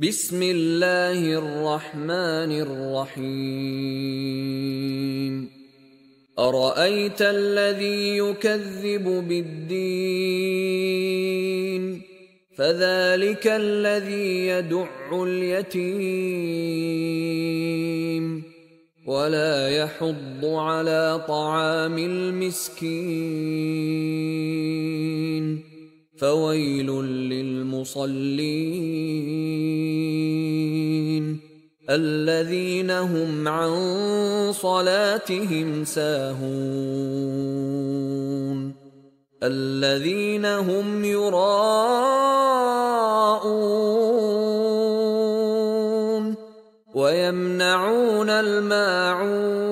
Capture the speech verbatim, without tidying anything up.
بسم الله الرحمن الرحيم أرأيت الذي يكذب بالدين فذلك الذي يدع اليتيم ولا يحض على طعام المسكين فويل للمصلين الذين هم عن صلاتهم ساهون الذين هم يراءون ويمنعون الماعون.